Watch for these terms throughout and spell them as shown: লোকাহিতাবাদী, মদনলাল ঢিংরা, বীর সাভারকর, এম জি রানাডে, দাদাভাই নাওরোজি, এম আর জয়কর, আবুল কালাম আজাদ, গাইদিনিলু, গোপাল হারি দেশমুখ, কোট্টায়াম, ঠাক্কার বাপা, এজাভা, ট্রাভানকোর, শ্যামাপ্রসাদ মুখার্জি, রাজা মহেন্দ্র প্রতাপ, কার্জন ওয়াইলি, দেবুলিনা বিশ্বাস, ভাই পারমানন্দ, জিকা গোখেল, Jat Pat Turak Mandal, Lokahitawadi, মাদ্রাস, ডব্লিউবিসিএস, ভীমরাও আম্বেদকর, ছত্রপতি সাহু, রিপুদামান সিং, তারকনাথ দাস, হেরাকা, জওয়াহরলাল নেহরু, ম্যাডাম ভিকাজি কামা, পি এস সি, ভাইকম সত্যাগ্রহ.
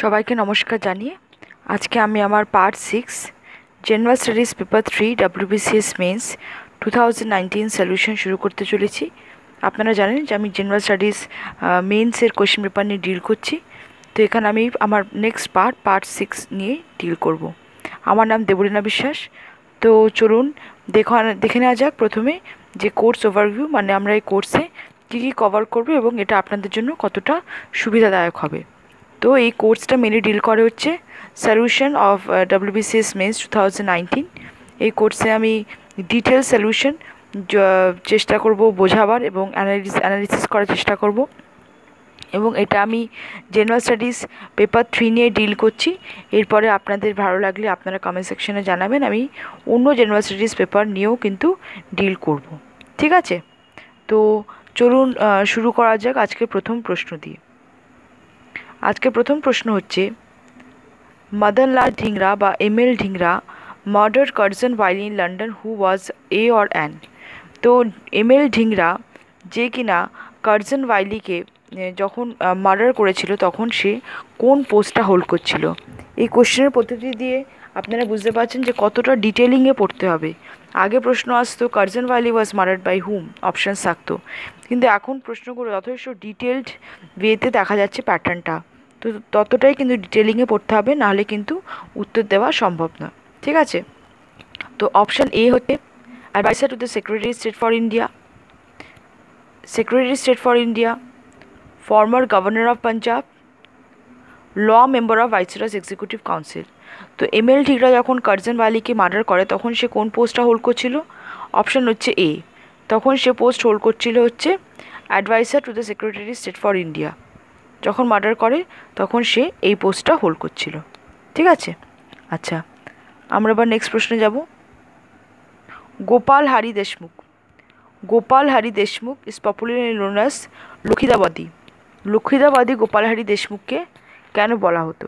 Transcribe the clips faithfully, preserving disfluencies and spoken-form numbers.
সবাইকে নমস্কার জানিয়ে আজকে আমি আমার part six general studies paper three ডব্লিউবিসিএস mains two thousand nineteen solution শুরু করতে চলেছি। আপনারা জানেন যে আমি জেনারেল স্টাডিজ মেন্সের কোয়েশ্চেন পেপার নিয়ে ডিল করছি, তো এখানে আমি আমার নেক্সট পার্ট পার্ট সিক্স নিয়ে ডিল করব। আমার নাম দেবুলিনা বিশ্বাস। তো চলুন দেখা দেখে নেওয়া যাক প্রথমে যে কোর্স ওভারভিউ, মানে আমরা এই কোর্সে কী কী কভার করব এবং এটা আপনাদের জন্য কতটা সুবিধাদায়ক হবে। তো এই কোর্সটা মেনলি ডিল করে হচ্ছে solution of ডব্লিউবিসিএস mains two thousand nineteen. এই কোর্সে আমি ডিটেল সলিউশন চেষ্টা করব বোঝাবার এবং অ্যানালিস অ্যানালিসিস করার চেষ্টা করব, এবং এটা আমি জেনারেল স্টাডিজ পেপার থ্রি নিয়ে ডিল করছি। এরপরে আপনাদের ভালো লাগলে আপনারা কমেন্ট সেকশনে জানাবেন, আমি অন্য জেনারেল স্টাডিজ পেপার নিয়েও কিন্তু ডিল করব। ঠিক আছে, তো চলুন শুরু করা যাক আজকে প্রথম প্রশ্ন দিয়ে। আজকে প্রথম প্রশ্ন হচ্ছে মদনলাল ঢিংরা বা M L Dhingra murder কার্জন ওয়াইলি in London, who was a or an. তো এম এল ঢিংরা যে কিনা কার্জন ওয়াইলিকে যখন মার্ডার করেছিল তখন সে কোন পোস্টটা হোল্ড করছিল। এই কোশ্চেনের পদ্ধতি দিয়ে আপনারা বুঝতে পারছেন যে কতটা ডিটেলিংয়ে পড়তে হবে। আগে প্রশ্ন আসতো কার্জন ওয়াইলি was murdered by hmm, options থাকতো, কিন্তু এখন প্রশ্নগুলো যথেষ্ট ডিটেলড ওয়েতে দেখা যাচ্ছে প্যাটার্নটা, তো ততটাই কিন্তু ডিটেলিংয়ে পড়তে হবে, নাহলে কিন্তু উত্তর দেওয়া সম্ভব না। ঠিক আছে, তো অপশান এ হচ্ছে adviser to the secretary state for India, secretary state for India, former governor of Punjab, law member of viceroy's executive council. তো এম এল ঢিংরা যখন কার্জন ওয়াইলিকে মার্ডার করে তখন সে কোন পোস্টটা হোল্ড করছিল? অপশান হচ্ছে এ, তখন সে পোস্ট হোল্ড করছিল হচ্ছে adviser to the secretary state for India. যখন মার্ডার করে তখন সে এই পোস্টটা হোল্ড করছিল। ঠিক আছে, আচ্ছা আমরা আবার নেক্সট প্রশ্নে যাব। গোপাল হারি দেশমুখ, গোপাল হারি দেশমুখ is popularly known as লোকাহিতাবাদী। লোকাহিতাবাদী Gopal Hari দেশমুখকে কেন বলা হতো?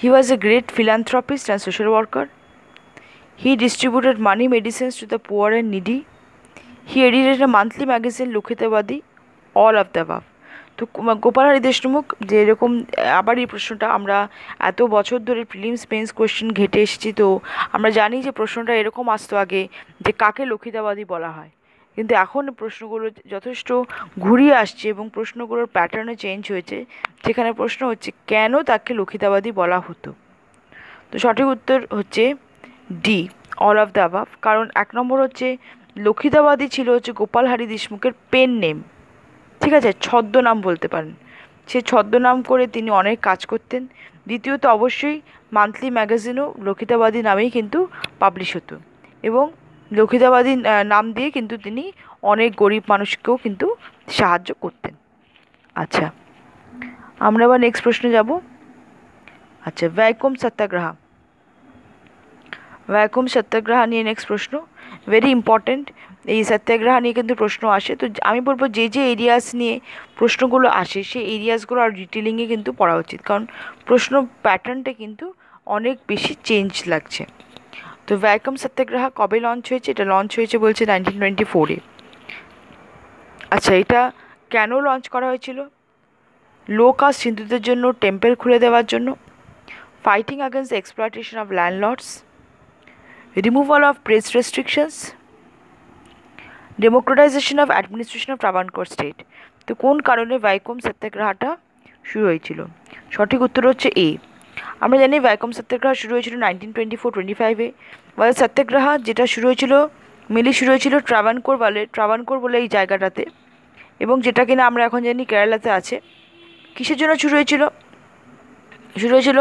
He was a great philanthropist and social worker. He distributed money medicines to the poor and needy. He edited a monthly magazine Lokahitawadi, all of the above. তো গোপাল হারি দেশমুখ যেরকম, আবার এই প্রশ্নটা আমরা এত বছর ধরে প্রিলিমস মেন্স কোয়েশ্চেন ঘেটে এসেছি, তো আমরা জানি যে প্রশ্নটা এরকম আসতো আগে যে কাকে লোকাহিতাবাদী বলা হয়, কিন্তু এখন প্রশ্নগুলো যথেষ্ট ঘুরিয়ে আসছে এবং প্রশ্নগুলোর প্যাটার্নে চেঞ্জ হয়েছে, যেখানে প্রশ্ন হচ্ছে কেন তাকে লোকাহিতাবাদী বলা হতো। তো সঠিক উত্তর হচ্ছে D, all of the above. কারণ এক নম্বর হচ্ছে লোকাহিতাবাদী ছিল হচ্ছে গোপাল হারি দেশমুখের পেন নেম। ঠিক আছে, ছদ্মনাম বলতে পারেন, সে ছদ্মনাম করে তিনি অনেক কাজ করতেন। দ্বিতীয়ত অবশ্যই মান্থলি ম্যাগাজিনও লোকাহিতাবাদী নামেই কিন্তু পাবলিশ হতো, এবং লোকাহিতাবাদী নাম দিয়ে কিন্তু তিনি অনেক গরিব মানুষকেও কিন্তু সাহায্য করতেন। আচ্ছা আমরা আবার নেক্সট প্রশ্নে যাব। আচ্ছা ভাইকম সত্যাগ্রহ, ভাইকম সত্যাগ্রহ নিয়ে নেক্সট প্রশ্ন, ভেরি ইম্পর্ট্যান্ট। এই সত্যাগ্রহ নিয়ে কিন্তু প্রশ্ন আসে, তো আমি বলবো যে যে এরিয়াস নিয়ে প্রশ্নগুলো আসে সেই এরিয়াসগুলো আর ডিটেলিংয়ে কিন্তু পড়া উচিত, কারণ প্রশ্ন প্যাটার্নটা কিন্তু অনেক বেশি চেঞ্জ লাগছে। তো ভাইকম সত্যাগ্রহ কবে লঞ্চ হয়েছে? এটা লঞ্চ হয়েছে বলছে নাইনটিন টোয়েন্টি ফোরে। আচ্ছা এটা কেন লঞ্চ করা হয়েছিল? লো কাস্ট হিন্দুদের জন্য টেম্পল খুলে দেওয়ার জন্য, fighting against the exploitation of landlords, removal of press restrictions, democratization of administration of ট্রাভানকোর state. তো কোন কারণে ভাইকম সত্যাগ্রহটা শুরু হয়েছিল? সঠিক উত্তর হচ্ছে এ। আমরা জানি ভাইকম সত্যাগ্রহ শুরু হয়েছিল নাইনটিন টোয়েন্টি ফোর টোয়েন্টি ফাইভে বা সত্যাগ্রহ যেটা শুরু হয়েছিল মেনলি শুরু হয়েছিল ট্রাভানকোর বলে ট্রাভানকোর বলে এই জায়গাটাতে, এবং যেটা কিনা আমরা এখন জানি কেরালাতে আছে। কিসের জন্য শুরু হয়েছিল? শুরু হয়েছিল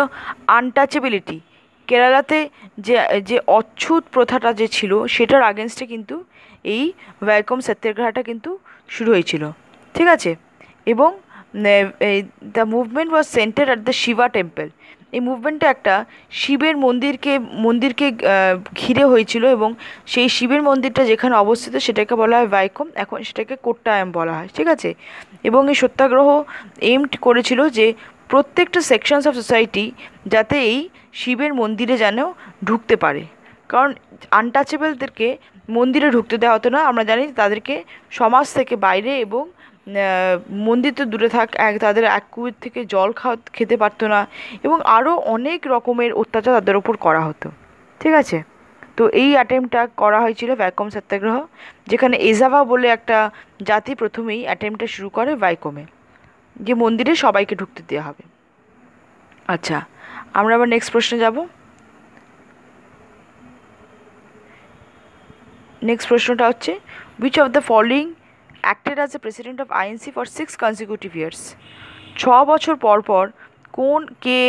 আনটাচেবিলিটি, কেরালাতে যে যে অচ্ছুত প্রথাটা যে ছিল সেটার আগেনস্টে কিন্তু এই ভাইকম সত্যাগ্রহটা কিন্তু শুরু হয়েছিল। ঠিক আছে, এবং the movement was centre at the Shiva temple. এই মুভমেন্টটা একটা শিবের মন্দিরকে মন্দিরকে ঘিরে হয়েছিল, এবং সেই শিবের মন্দিরটা যেখানে অবস্থিত সেটাকে বলা হয় ভাইকম, এখন সেটাকে কোট্টায়াম বলা হয়। ঠিক আছে, এবং এই সত্যাগ্রহ এইমড করেছিল যে প্রত্যেকটা সেকশনস অফ সোসাইটি যাতে এই শিবের মন্দিরে যেন ঢুকতে পারে, কারণ আনটাচেবলদেরকে মন্দিরে ঢুকতে দেওয়া হতো না। আমরা জানি তাদেরকে সমাজ থেকে বাইরে এবং মন্দির তো দূরে থাক এক তাদের এক কুয়ির থেকে জল খাওয়া খেতে পারতো না এবং আরও অনেক রকমের অত্যাচার তাদের ওপর করা হতো। ঠিক আছে, তো এই অ্যাটেম্পটা করা হয়েছিল ভাইকম সত্যাগ্রহ, যেখানে এজাভা বলে একটা জাতি প্রথমেই অ্যাটেম্পটা শুরু করে ভাইকমে, যে মন্দিরে সবাইকে ঢুকতে দেওয়া হবে। আচ্ছা, আমরা আবার নেক্সট প্রশ্নে যাব। নেক্সট প্রশ্নটা হচ্ছে which of the following acted as a president of I N C for six consecutive years? ছয় বছর পর পর কোন কে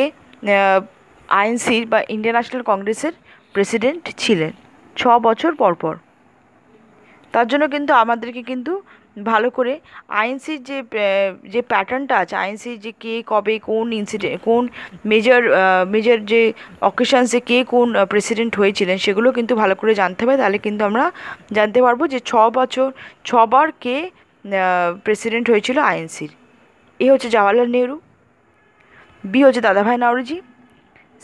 আইএনসির বা ইন্ডিয়ান ন্যাশনাল কংগ্রেসের প্রেসিডেন্ট ছিলেন ছয় বছর পর পর। তার জন্য কিন্তু আমাদেরকে কিন্তু ভালো করে আইএনসির যে যে প্যাটার্নটা আছে, আইএনসির যে কে কবে কোন ইনসিডেন্ট কোন মেজর মেজর যে অকেশনসে কে কোন প্রেসিডেন্ট হয়েছিলেন সেগুলো কিন্তু ভালো করে জানতে হবে। তাহলে কিন্তু আমরা জানতে পারবো যে ছ বছর ছবার কে প্রেসিডেন্ট হয়েছিল আইএনসির। এ হচ্ছে জওয়াহরলাল নেহরু, বি হচ্ছে দাদাভাই নাওরোজি,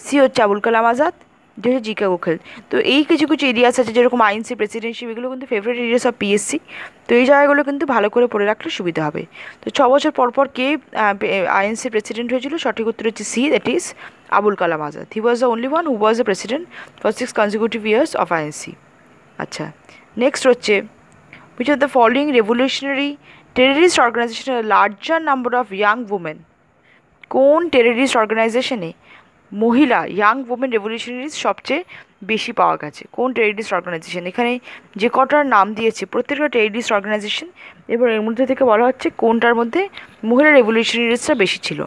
সি হচ্ছে আবুল কালাম আজাদ, যে হচ্ছে জিকা গোখেল। তো এই কিছু কিছু এরিয়াস আছে যেরকম আইএনসি প্রেসিডেন্টশিপ, এগুলো কিন্তু favourite areas of পি এস সি। তো এই জায়গাগুলো কিন্তু ভালো করে পড়ে রাখলে সুবিধা হবে। তো ছ বছর পরপর কে আইএনসি প্রেসিডেন্ট হয়েছিল, সঠিক উত্তর হচ্ছে C, that is আবুল কালাম আজাদ। He was the only one who was the president for six consecutive years of INC. আচ্ছা, নেক্সট হচ্ছে which of the following revolutionary terrorist অর্গানাইজেশনের larger number of young women? কোন terrorist অর্গানাইজেশনে মহিলা young women revolutionaries সবচেয়ে বেশি পাওয়া গেছে? কোন টেরিস্ট অর্গানাইজেশন? এখানে যে কটার নাম দিয়েছে প্রত্যেকটা টেরিস্ট অর্গানাইজেশন, এবার এর মধ্যে থেকে বলা হচ্ছে কোনটার মধ্যে মহিলা রেভলিউশনারিজটা বেশি ছিল।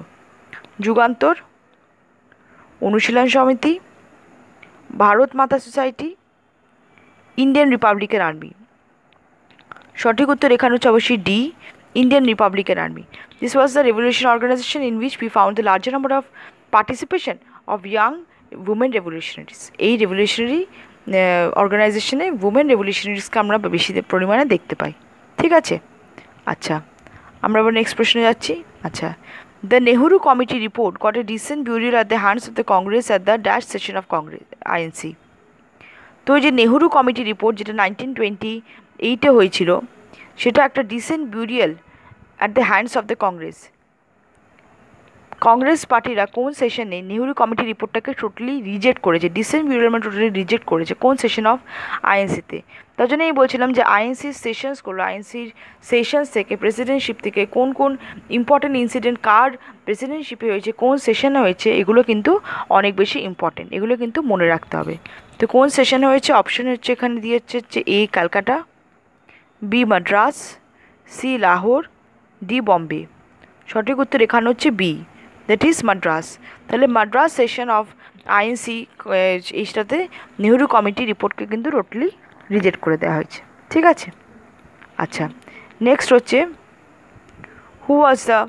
যুগান্তর, অনুশীলন সমিতি, ভারত মাতা সোসাইটি, ইন্ডিয়ান রিপাবলিকান আর্মি। সঠিক উত্তর এখানে হচ্ছে অবশ্যই D, Indian Republican Army. This was the revolution organisation in which we found the larger number of participation of young women revolutionaries. এই রেভলিউশনারি অর্গানাইজেশনে উমেন রেভলিউশনারিজকে আমরা বেশি পরিমাণে দেখতে পাই। ঠিক আছে, আচ্ছা আমরা আবার নেক্সট প্রশ্নে যাচ্ছি। আচ্ছা, the Nehru committee report got a recent burial at the hands of the Congress at the dash session of Congress INC. তো এই যে নেহরু কমিটি রিপোর্ট যেটা নাইনটিন টোয়েন্টি এইটে হয়েছিল, সেটা একটা recent burial at the hands of the Congress. Congress পার্টিরা কোন সেশনে নেহরু কমিটি রিপোর্টটাকে টোটালি রিজেক্ট করেছে, ডিসেন্ট বিউরিয়াল টোটালি রিজেক্ট করেছে কোন সেশন অফ আইএনসিতে? তার জন্য এই বলছিলাম যে আইএনসির সেশনসগুলো, আইএনসির সেশনস থেকে প্রেসিডেন্টশিপ থেকে কোন কোন ইম্পর্টেন্ট ইনসিডেন্ট কার প্রেসিডেন্টশিপে হয়েছে, কোন সেশনে হয়েছে, এগুলো কিন্তু অনেক বেশি ইম্পর্টেন্ট, এগুলো কিন্তু মনে রাখতে হবে। তো কোন সেশনে হয়েছে অপশন হচ্ছে এখানে দিয়ে হচ্ছে হচ্ছে A Kolkata, B মাদ্রাস, C Lahore, D Bombay. সঠিক উত্তর এখানে হচ্ছে বি, দ্যাট ইজ মাদ্রাস। তাহলে মাদ্রাস সেশন অফ আইএনসি এইটাতে নেহরু কমিটি রিপোর্টকে কিন্তু টোটালি রিজেক্ট করে দেওয়া হয়েছে। ঠিক আছে, আচ্ছা নেক্সট হচ্ছে who was the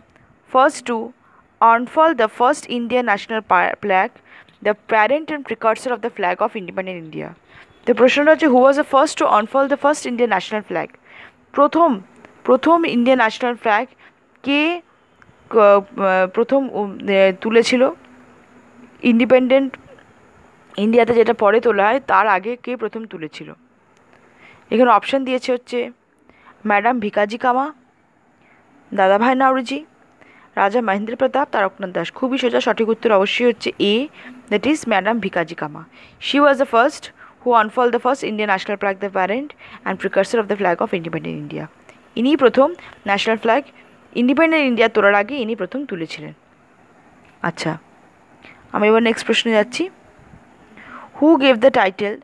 first to unfurl the first Indian national flag, the parent and precursor of the flag of independent India. তো প্রশ্নটা হচ্ছে who was the first to unfurl the first Indian national flag, প্রথম প্রথম Indian national flag কে প্রথম তুলেছিল independent ইন্ডিয়াতে, যেটা পরে তোলা হয় তার আগে কে প্রথম তুলেছিল? এখানে অপশান দিয়েছে হচ্ছে ম্যাডাম ভিকাজি কামা, দাদাভাই নাওরোজি, রাজা মহেন্দ্র প্রতাপ, তারকনাথ দাস। খুবই সোজা, সঠিক উত্তর অবশ্যই হচ্ছে A, that is ম্যাডাম ভিকাজি কামা। She was the first who unfurl the first Indian national flag, the parent and precursor of the flag of independent India. ইনি প্রথম ন্যাশনাল ফ্ল্যাগ ইন্ডিপেন্ডেন্ট ইন্ডিয়া তোলার আগে ইনি প্রথম তুলেছিলেন। আচ্ছা, আমি এবার নেক্সট প্রশ্নে যাচ্ছি। Who gave the title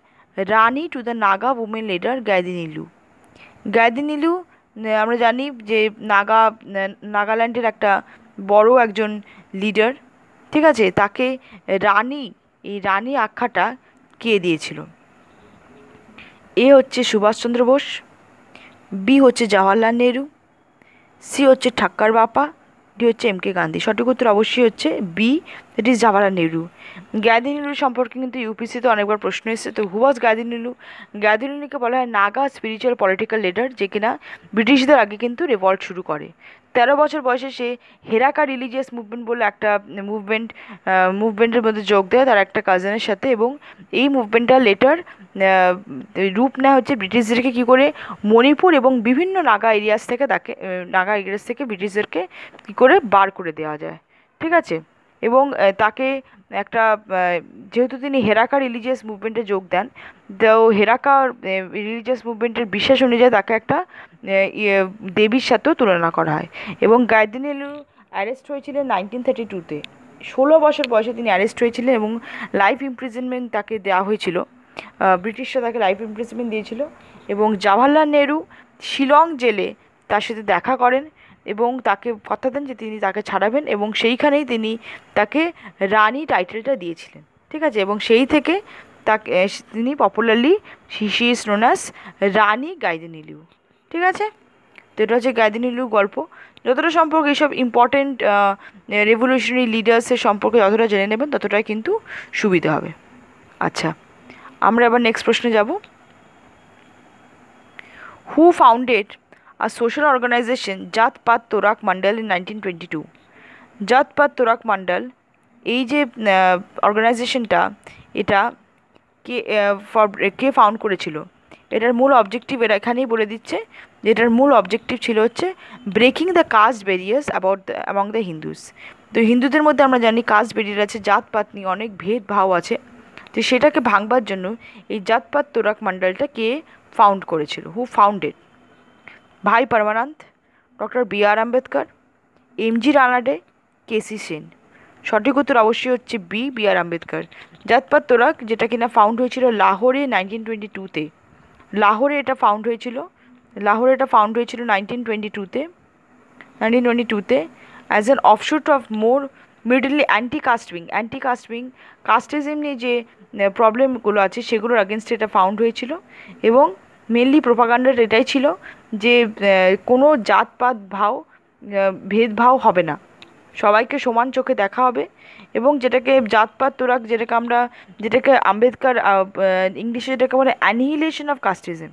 Rani to the Naga women leader গাইদিনিলু? গাইদিনিলু আমরা জানি যে নাগা নাগাল্যান্ডের একটা বড় একজন লিডার। ঠিক আছে, তাকে রানী, এই রানী আখ্যাটা কে দিয়েছিল? এ হচ্ছে সুভাষচন্দ্র বোস, বি হচ্ছে জওয়াহরলাল নেহরু, সি হচ্ছে ঠাক্কার বাপা, ডি হচ্ছে এম কে গান্ধী। সঠিক উত্তর অবশ্যই হচ্ছে B, that is জওয়াহরলাল নেহরু। গাইদিনিলু সম্পর্কে কিন্তু ইউপিসিতে অনেকবার প্রশ্ন এসেছে। তো হু ওয়াজ গাইদিনিলু? গাইদিনিলুকে বলা হয় নাগা স্পিরিচুয়াল পলিটিক্যাল লিডার, যে কিনা ব্রিটিশদের আগে কিন্তু রেভল্ট শুরু করে। তেরো বছর বয়সে সে হেরাকা রিলিজিয়াস মুভমেন্ট বলে একটা মুভমেন্ট মুভমেন্টের মধ্যে যোগ দেয় তার একটা কাজিনের সাথে, এবং এই মুভমেন্টটা লেটার রূপ নেয় হচ্ছে ব্রিটিশদেরকে কী করে মণিপুর এবং বিভিন্ন নাগা এরিয়াস থেকে তাকে নাগা এরিয়াস থেকে ব্রিটিশদেরকে কী করে বার করে দেওয়া যায়, ঠিক আছে। এবং তাকে একটা যেহেতু তিনি হেরাকা রিলিজিয়াস মুভমেন্টে যোগ দেন, তো হেরাকা রিলিজিয়াস মুভমেন্টের বিশ্বাস অনুযায়ী তাকে একটা দেবীর সাথেও তুলনা করা হয়। এবং গাইদিনিলু অ্যারেস্ট হয়েছিলেন নাইনটিন থার্টি টুতে, ষোলো বছর বয়সে তিনি অ্যারেস্ট হয়েছিলেন এবং লাইফ ইমপ্রিজনমেন্ট তাকে দেওয়া হয়েছিল, ব্রিটিশরা তাকে লাইফ ইমপ্রিজনমেন্ট দিয়েছিল। এবং জওয়াহরলাল নেহরু শিলং জেলে তার সাথে দেখা করেন এবং তাকে কথা দেন যে তিনি তাকে ছাড়াবেন, এবং সেইখানেই তিনি তাকে রানী টাইটেলটা দিয়েছিলেন, ঠিক আছে। এবং সেই থেকে তাকে তিনি popularly she is known as Rani গাইদিনিলু, ঠিক আছে। তো এটা হচ্ছে গাইদিনিলু গল্প। যতটা সম্পর্কে এইসব ইম্পর্টেন্ট রেভলিউশনারি লিডার্সের সম্পর্কে যতটা জেনে নেবেন ততটাই কিন্তু সুবিধা হবে। আচ্ছা, আমরা এবার নেক্সট প্রশ্নে যাব। Who founded a social organization Jat Pat Turak Mandal in nineteen twenty-two? Jat Pat Turak Mandal এই যে অর্গানাইজেশনটা এটা কে কে ফাউন্ড করেছিল, এটার মূল অবজেক্টিভ এটা এখানেই বলে দিচ্ছে যে এটার মূল অবজেক্টিভ ছিল হচ্ছে breaking the caste barriers about the among the Hindus. তো হিন্দুদের মধ্যে আমরা জানি কাস্ট ব্যারিয়ার আছে, জাত পাত নিয়ে অনেক ভেদভাব আছে, তো সেটাকে ভাঙবার জন্য এই জাত পাত তোরাক মণ্ডলটা কে ফাউন্ড করেছিল, who founded? ভাই পারমানন্দ, doctor B R Ambedkar, এম জি রানাডে, K C Sen. সঠিক উত্তর অবশ্যই হচ্ছে বি বি আর আম্বেদকর। জাত পাত তোরাক যেটা কিনা ফাউন্ড হয়েছিল লাহোরে নাইনটিন টোয়েন্টি টুতে, লাহোরে এটা ফাউন্ড হয়েছিল লাহোরে এটা ফাউন্ড হয়েছিল নাইনটিন টোয়েন্টি টুতে নাইনটিন টোয়েন্টি টুতে as an offshoot of more medley anti caste wing anti caste wing casteism নিয়ে যে প্রবলেমগুলো আছে সেগুলোর অ্যাগেনস্টে এটা ফাউন্ড হয়েছিল। এবং মেনলি প্রোপাগান্ডার এটাই ছিল যে কোনো জাতপাত ভাও ভেদভাব হবে না, সবাইকে সমান চোখে দেখা হবে। এবং যেটাকে জাতপাত তোরাক যেটাকে আমরা যেটাকে আম্বেদকর ইংলিশে যেটাকে বলে annihilation of casteism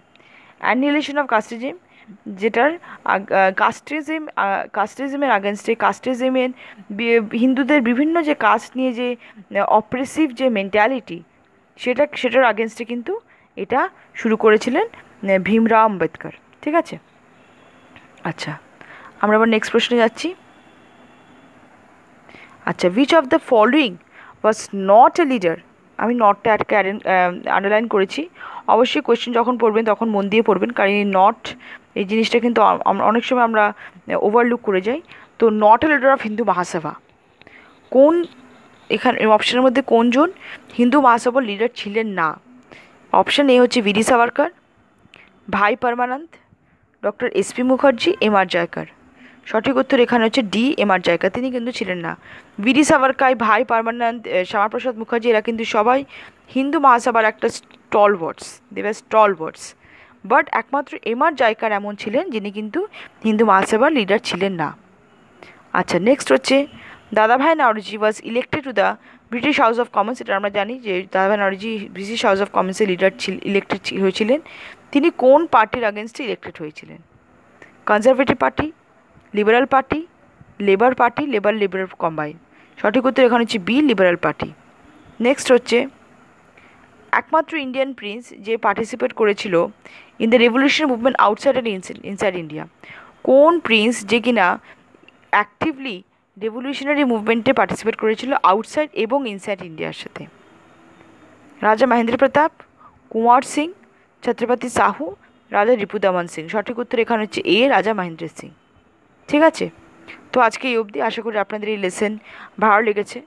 annihilation of casteism যেটার কাস্টিজম কাস্টিজমের আগেনস্টে কাস্টিজমের হিন্দুদের বিভিন্ন যে কাস্ট নিয়ে যে অপ্রেসিভ যে মেন্টালিটি সেটা সেটার আগেনস্টে কিন্তু এটা শুরু করেছিলেন ভীমরাও আম্বেদকর, ঠিক আছে। আচ্ছা, আমরা আবার নেক্সট প্রশ্নে যাচ্ছি। আচ্ছা, which of the following was not a leader? আমি নটটা আটকে আন্ডারলাইন করেছি, অবশ্যই কোয়েশ্চেন যখন পড়বেন তখন মন দিয়ে পড়বেন, কারণ এই নট এই জিনিসটা কিন্তু অনেক সময় আমরা ওভারলুক করে যাই। তো not a leader of Hindu Mahasabha, কোন এখানে অপশানের মধ্যে কোনজন হিন্দু মহাসভার লিডার ছিলেন না? অপশান এ হচ্ছে বীর সাভারকর, ভাই পারমানন্দ, doctor S P Mukherjee, এম আর জয়কর। সঠিক উত্তর এখানে হচ্ছে ডি, এম আর জয়কর। তিনি কিন্তু ছিলেন না। বীর সাভারকর, ভাই পারমানন্দ, শ্যামাপ্রসাদ মুখার্জি এরা কিন্তু সবাই হিন্দু মহাসভার একটা stalwarts, they were stalwarts. But একমাত্র এম আর জয়কর এমন ছিলেন যিনি কিন্তু হিন্দু মহাসভার লিডার ছিলেন না। আচ্ছা, নেক্সট হচ্ছে Dadabhai Naoroji was elected to the British House of Commons. এটা আমরা জানি যে Dadabhai Naoroji British House of কমন্সের লিডার ইলেক্টেড হয়েছিলেন। তিনি কোন পার্টির আগেনস্টে ইলেক্টেড হয়েছিলেন? Conservative Party, Liberal Party, Labour Party, Labour Liberal combine. সঠিক উত্তর এখানে হচ্ছে বি, লিবারাল পার্টি। নেক্সট হচ্ছে একমাত্র ইন্ডিয়ান প্রিন্স যে পার্টিসিপেট করেছিল in the revolution movement outside and inside India, কোন প্রিন্স যে কিনা অ্যাক্টিভলি রেভলিউশনারি মুভমেন্টে পার্টিসিপেট করেছিল আউটসাইড এবং ইনসাইড ইন্ডিয়ার সাথে? রাজা মহেন্দ্র প্রতাপ, কুমার সিং, ছত্রপতি সাহু, রাজা রিপুদামান সিং। সঠিক উত্তর এখানে হচ্ছে এ, রাজা মহেন্দ্র সিং, ঠিক আছে। তো আজকে এই অবধি। আশা করি আপনাদের এই লেসন ভালো লেগেছে।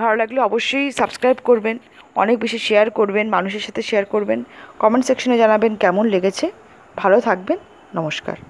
ভালো লাগলে অবশ্যই সাবস্ক্রাইব করবেন, অনেক বেশি শেয়ার করবেন, মানুষের সাথে শেয়ার করবেন, কমেন্ট সেকশনে জানাবেন কেমন লেগেছে। ভালো থাকবেন, নমস্কার।